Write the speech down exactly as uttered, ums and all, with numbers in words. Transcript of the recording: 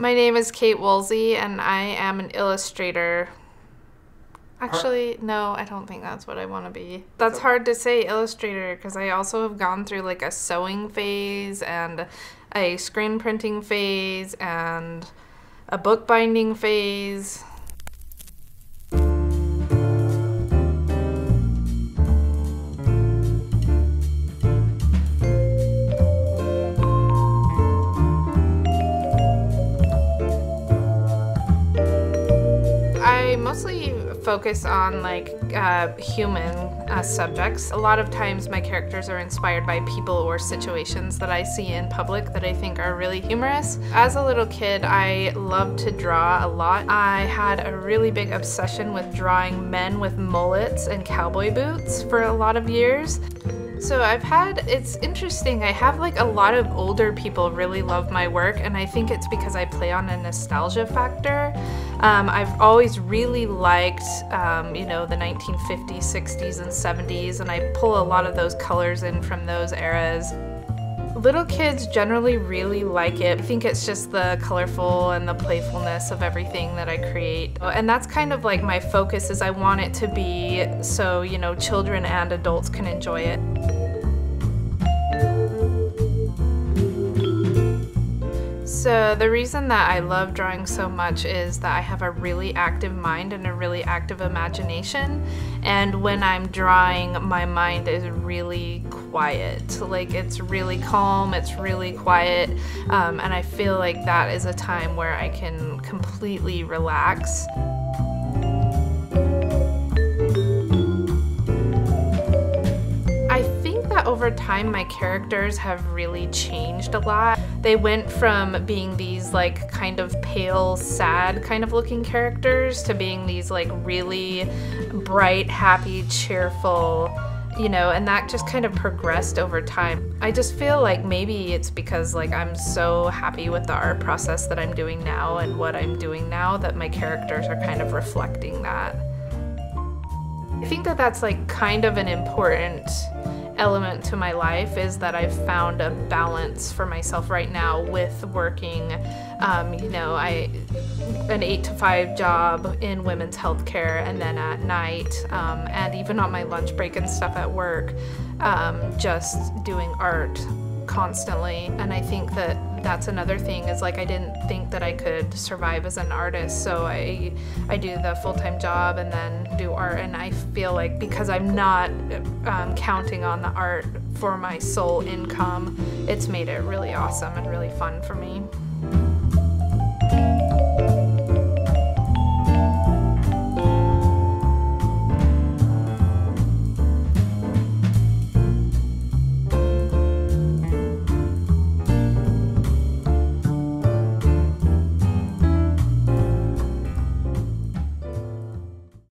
My name is Kate Woolsey, and I am an illustrator. Actually, no, I don't think that's what I want to be. That's hard to say, illustrator, because I also have gone through like a sewing phase and a screen printing phase and a book binding phase. I mostly focus on like uh, human uh, subjects. A lot of times my characters are inspired by people or situations that I see in public that I think are really humorous. As a little kid, I loved to draw a lot. I had a really big obsession with drawing men with mullets and cowboy boots for a lot of years. So I've had, it's interesting, I have like a lot of older people really love my work, and I think it's because I play on a nostalgia factor. Um, I've always really liked, um, you know, the nineteen fifties, sixties, and seventies, and I pull a lot of those colors in from those eras. Little kids generally really like it. I think it's just the colorful and the playfulness of everything that I create. And that's kind of like my focus, is I want it to be so, you know, children and adults can enjoy it. So the reason that I love drawing so much is that I have a really active mind and a really active imagination, and when I'm drawing, my mind is really quiet. Like, it's really calm, it's really quiet, um, and I feel like that is a time where I can completely relax. Over time, my characters have really changed a lot. They went from being these like kind of pale, sad kind of looking characters to being these like really bright, happy, cheerful, you know, and that just kind of progressed over time. I just feel like maybe it's because like I'm so happy with the art process that I'm doing now and what I'm doing now that my characters are kind of reflecting that. I think that that's like kind of an important element to my life, is that I've found a balance for myself right now with working, um, you know, I an eight to five job in women's healthcare, and then at night, um, and even on my lunch break and stuff at work, um, just doing art constantly. And I think that that's another thing, is like I didn't think that I could survive as an artist, so I I do the full-time job and then do art, and I feel like because I'm not um, counting on the art for my sole income, it's made it really awesome and really fun for me.